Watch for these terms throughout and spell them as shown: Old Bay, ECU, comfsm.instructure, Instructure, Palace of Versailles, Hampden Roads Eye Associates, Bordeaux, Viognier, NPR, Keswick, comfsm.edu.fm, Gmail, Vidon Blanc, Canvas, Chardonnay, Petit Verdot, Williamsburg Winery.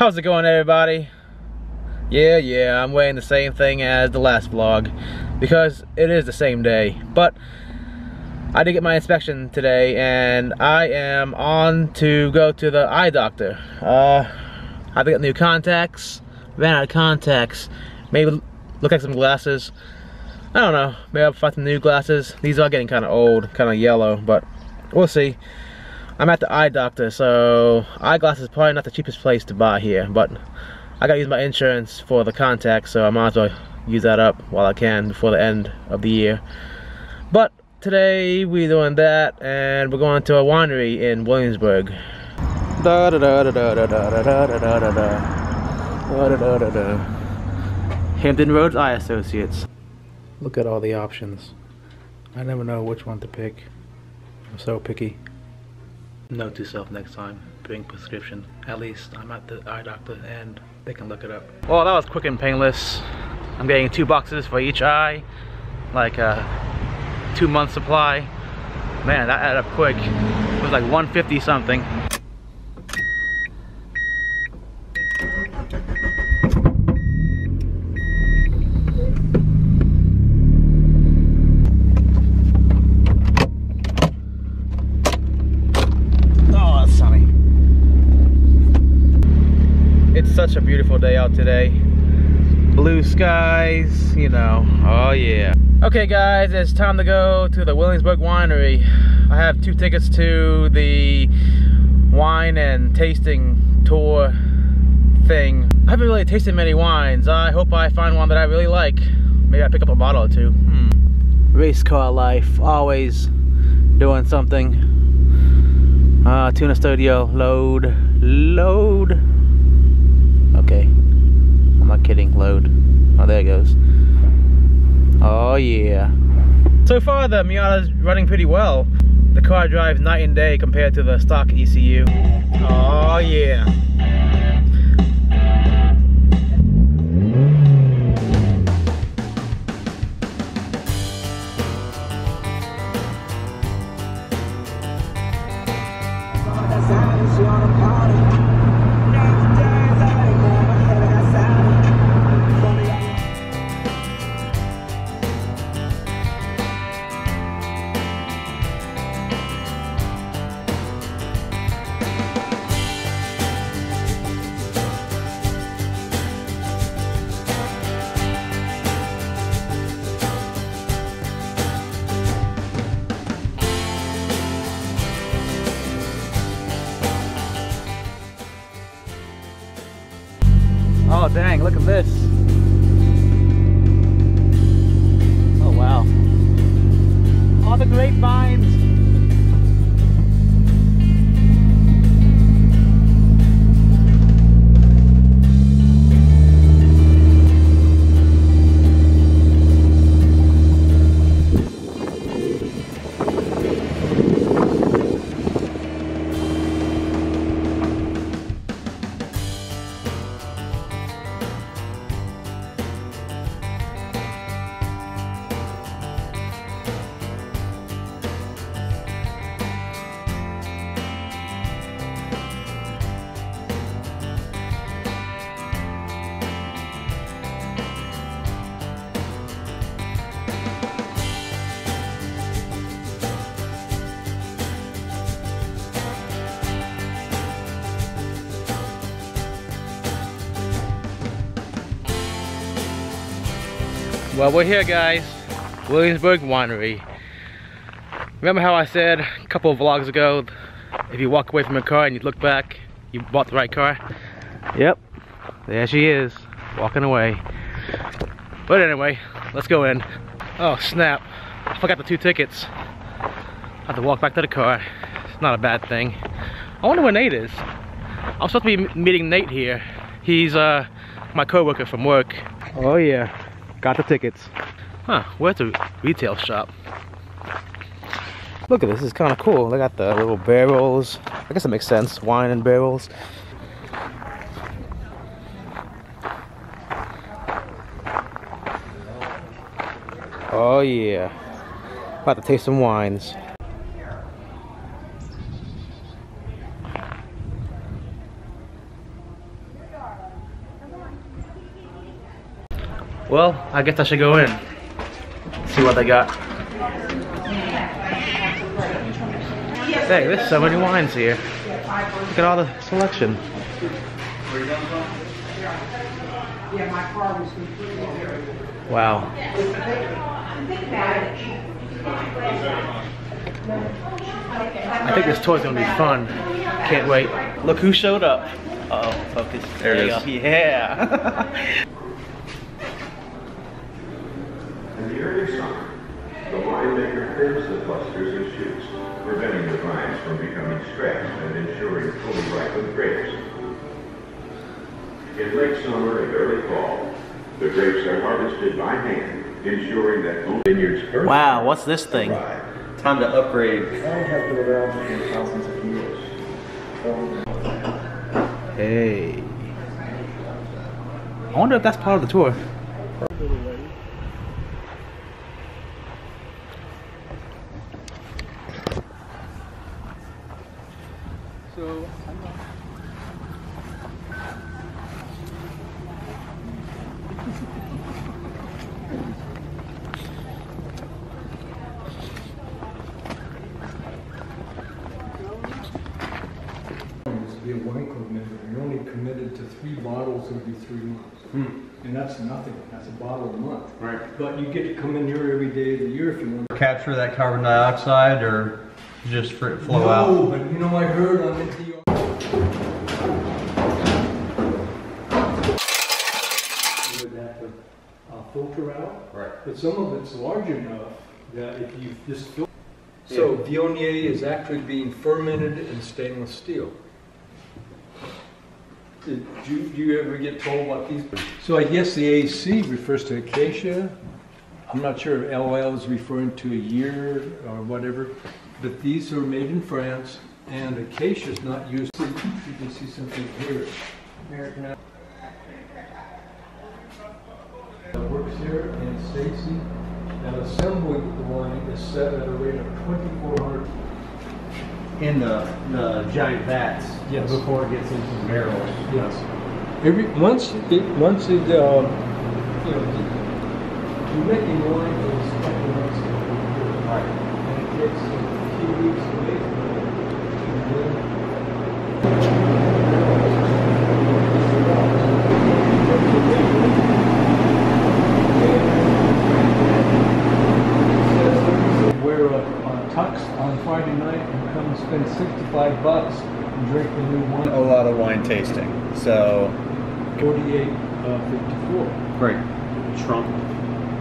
How's it going, everybody? Yeah, I'm wearing the same thing as the last vlog because it is the same day, but I did get my inspection today and I am on to go to the eye doctor. I've got new contacts, ran out of contacts, maybe look at some glasses. I don't know, maybe I'll find some new glasses. These are getting kind of old, kind of yellow, but we'll see. I'm at the eye doctor, so eyeglasses is probably not the cheapest place to buy here, but I gotta use my insurance for the contacts, so I might as well use that up while I can before the end of the year. But today we're doing that, and we're going to a winery in Williamsburg. Hampden Roads Eye Associates. Look at all the options. I never know which one to pick. I'm so picky. Note to self next time, bring prescription. At least I'm at the eye doctor and they can look it up. Well, that was quick and painless. I'm getting 2 boxes for each eye, like a 2-month supply. Man, that added up quick. It was like $150 something. Such a beautiful day out today. Blue skies, you know. Oh yeah. Okay guys, it's time to go to the Williamsburg Winery. I have 2 tickets to the wine and tasting tour thing. I haven't really tasted many wines. I hope I find one that I really like. Maybe I pick up a bottle or two. Race car life, always doing something. Tuna studio, load. Okay, I'm not kidding, load. Oh, there it goes. Oh yeah. So far the Miata's running pretty well. The car drives night and day compared to the stock ECU. Oh yeah. Oh dang, look at this. Oh wow. All the grapevines. Well, we're here guys, Williamsburg Winery. Remember how I said a couple of vlogs ago, if you walk away from a car and you look back, you bought the right car? Yep, there she is, walking away. But anyway, let's go in. Oh snap, I forgot the 2 tickets. I have to walk back to the car, it's not a bad thing. I wonder where Nate is. I'm supposed to be meeting Nate here. He's my co-worker from work. Oh yeah. Got the tickets. Huh, we're at the retail shop. Look at this, it's kind of cool. They got the little barrels. I guess it makes sense, wine and barrels. Oh yeah. About to taste some wines. Well, I guess I should go in, see what they got. Dang, there's so many wines here. Look at all the selection. Wow. I think this tour's gonna be fun. Can't wait. Look who showed up. Oh, focus. There it is. Yeah. In the early summer, the winemaker curbs the clusters and shoots, preventing the vines from becoming stressed and ensuring fully ripened grapes. In late summer and early fall, the grapes are harvested by hand, ensuring that no vineyards first. Wow, what's this thing? Arrive. Time to upgrade. Hey. I wonder if that's part of the tour. Would be 3 months, and that's nothing. That's a bottle a month. Right. But you get to come in here every day of the year if you want to capture that carbon dioxide, or just for it flow out. No, but you know I heard on NPR. You would have to filter out. Right. But some of it's large enough that if you just filter. Yeah. So Viognier is actually being fermented in stainless steel. Do you ever get told what these? So I guess the AC refers to acacia. I'm not sure if LL is referring to a year or whatever, but these are made in France, and acacia is not used. You can see something here. American. That works here, and Stacy. And assembling the wine is set at a rate of 2,400. In the giant vats, yes. Before it gets into the barrel. Yes. You're making wine in a couple months. Right. And it takes a few weeks to make it. We're on Tux on Friday night. Come spend $65 and drink the new wine. A lot of wine tasting, so 48, 54. Right. Trump,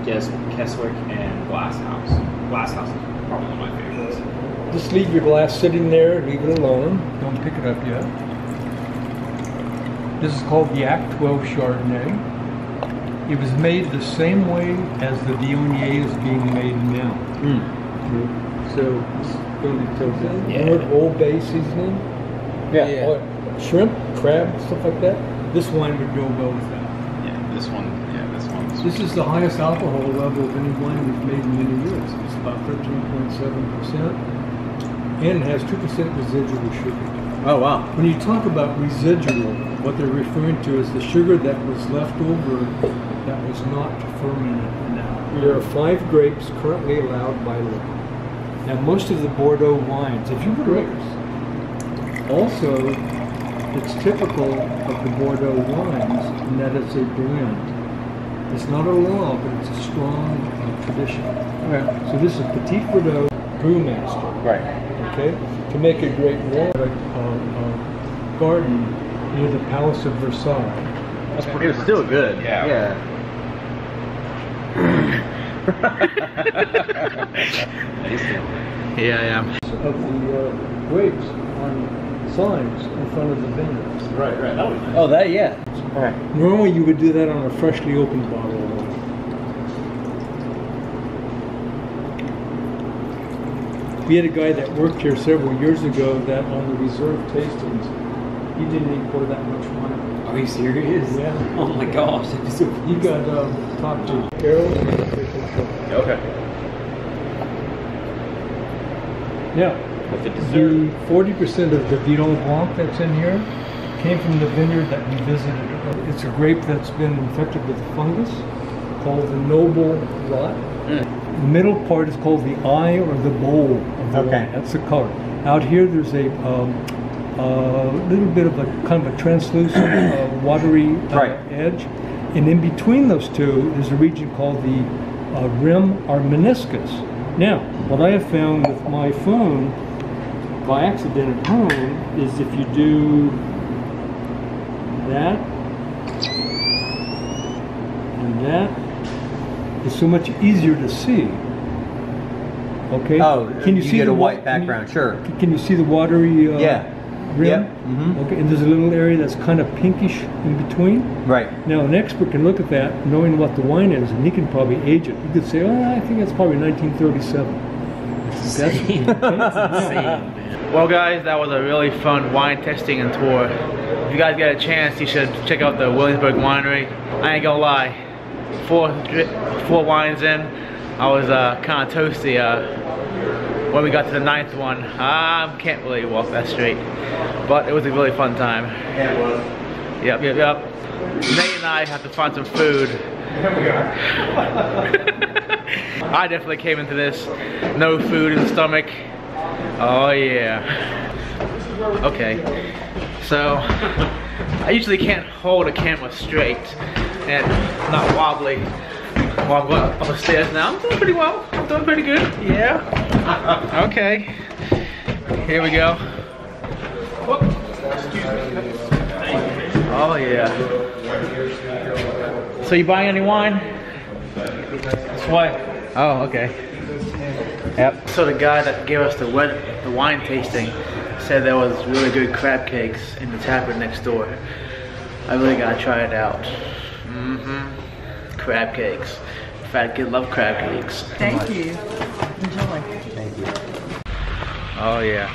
Keswick, and Glasshouse. Glasshouse is probably one of my favorites. Just leave your glass sitting there, leave it alone. Don't pick it up yet. This is called the Act 12 Chardonnay. It was made the same way as the Viognier is being made now. So. Yeah. Old Bay seasoning. Yeah. Shrimp, crab, stuff like that. This wine would go well with that. Yeah, this one. Yeah, this one. This is the highest alcohol level of any wine we've made in many years. It's about 13.7%, and it has 2% residual sugar. Oh wow! When you talk about residual, what they're referring to is the sugar that was left over that was not fermented. Now there are 5 grapes currently allowed by law. Now most of the Bordeaux wines, if you were grapes, also it's typical of the Bordeaux wines in that it's a blend. It's not a law, but it's a strong tradition. Okay. So this is Petit Verdot brewmaster. Right. Okay. To make a great wine, garden near the Palace of Versailles. That's pretty. It was still good. Yeah. Yeah. Yeah, yeah. Of the grapes on signs in front of the vineyards. Right, right. That was nice. Oh, that, yeah. All right. Normally you would do that on a freshly opened bottle of wine. We had a guy that worked here several years ago that on the reserve tastings, he didn't even pour that much wine. Are you serious? Yeah. Oh my gosh. You got top 2 barrels. Okay. Yeah. With the dessert. 40% of the Vidon Blanc that's in here came from the vineyard that we visited. It's a grape that's been infected with fungus. called the noble rot. Mm. The middle part is called the eye or the bowl of the wine. That's the color. Out here, there's a little bit of a kind of a translucent, watery edge, and in between those two is a region called the rim or meniscus. Now, what I have found with my phone, by accident at home, is if you do that and that, it's so much easier to see. Okay. Oh, can you see get the a white background? Can you see the watery? Yeah. Rim? Yep. Mm-hmm. Okay, and there's a little area that's kind of pinkish in between. Right. Now an expert can look at that, knowing what the wine is, and he can probably age it. He could say, "Oh, I think that's probably 1937." That's insane. Well, guys, that was a really fun wine tasting and tour. If you guys get a chance, you should check out the Williamsburg Winery. I ain't gonna lie, four wines in, I was kind of toasty. When we got to the 9th one, I can't really walk that straight. But it was a really fun time. Yeah, it was. Yep. Nate and I have to find some food. Here we are. I definitely came into this no food in the stomach. Oh yeah. Okay. So I usually can't hold a camera straight and not wobbly. Well, I'm going up the stairs now. I'm doing pretty well. I'm doing pretty good. Yeah. Okay. Here we go. Whoop. Excuse me. Oh yeah. So you buying any wine? That's why. Oh, okay. Yep. So the guy that gave us the wine tasting said there was really good crab cakes in the tavern next door. I really gotta try it out. Mm-hmm. Crab cakes. In fact, I love crab cakes. Thank you. Enjoy. Thank you. Oh yeah.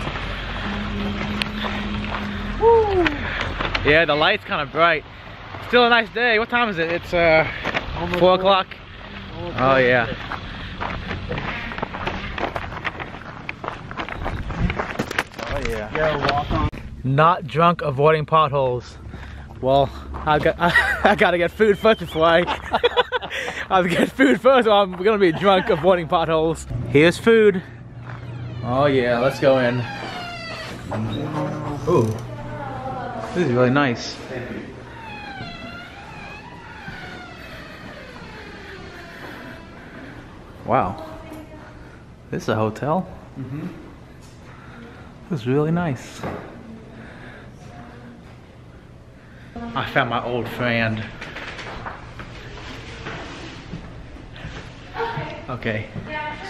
Woo. Yeah, the light's kind of bright. Still a nice day. What time is it? It's 4 o'clock. Oh yeah. Oh yeah. Yeah, walk on. Not drunk, avoiding potholes. Well, I gotta get food first before or I'm gonna be drunk avoiding potholes. Here's food. Oh yeah, let's go in. Ooh, this is really nice. Wow, this is a hotel? Mm-hmm. This is really nice. I found my old friend. Okay.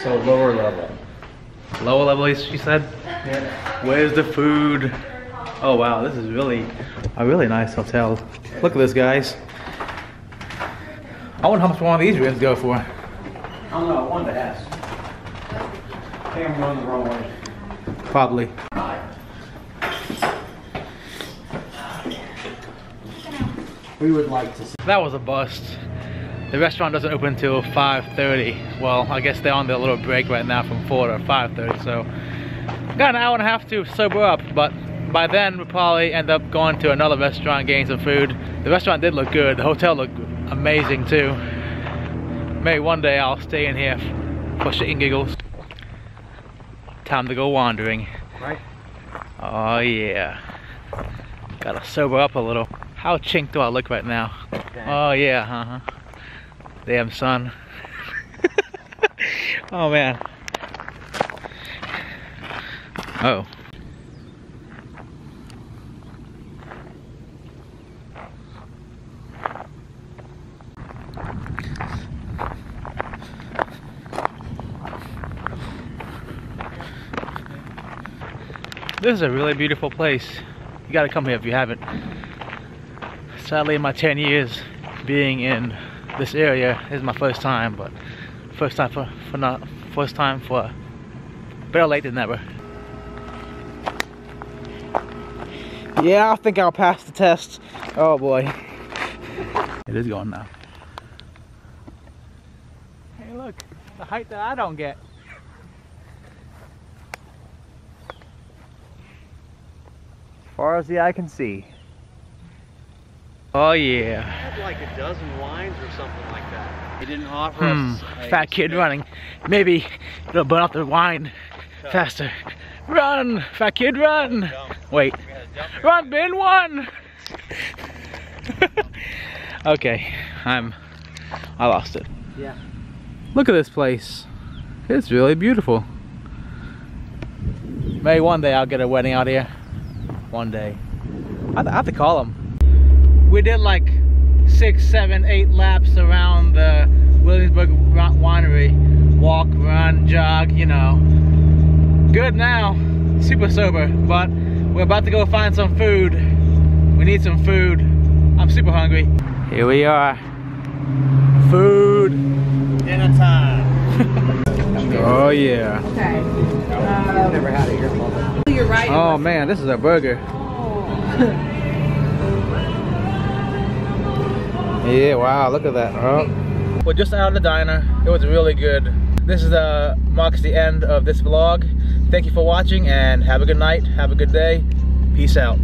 So lower level. Lower level, she said? Yeah. Where's the food? Oh wow, this is really a really nice hotel. Look at this, guys. I wonder how much one of these rooms go for. I don't know, I wanted to ask. I think I'm going the wrong way. Probably. We would like to see. That was a bust. The restaurant doesn't open until 5:30. Well, I guess they're on their little break right now from 4 to 5:30, so got an hour and a half to sober up, but by then we'll probably end up going to another restaurant, getting some food. The restaurant did look good. The hotel looked amazing too. Maybe one day I'll stay in here for shit and giggles. Time to go wandering. Right. Oh yeah. Gotta sober up a little. How chink do I look right now? Damn. Oh yeah, Damn sun. Oh man. Oh. This is a really beautiful place. You gotta come here if you haven't. Sadly, my 10 years being in this area, this is my first time, but first time for better late than never. Yeah, I think I'll pass the test. Oh boy. It is going now. Hey look, the height that I don't get. As far as the eye can see. Oh yeah. had like a dozen wines or something like that. He didn't offer us. Fat kid running. Maybe it'll burn out the wine faster. Run, fat kid, run. Wait. Run, bin one. Okay, I lost it. Yeah. Look at this place. It's really beautiful. Maybe one day I'll get a wedding out here. One day. I have to call them. We did like 6, 7, 8 laps around the Williamsburg Winery. Walk, run, jog, you know. Good now. Super sober. But we're about to go find some food. We need some food. I'm super hungry. Here we are. Food. Dinner time. Oh yeah. Okay. Never had it here before. You're right. Oh man, this is a burger. Yeah, wow, look at that. Oh. We're just out of the diner. It was really good. This is marks the end of this vlog. Thank you for watching and have a good night. Have a good day. Peace out.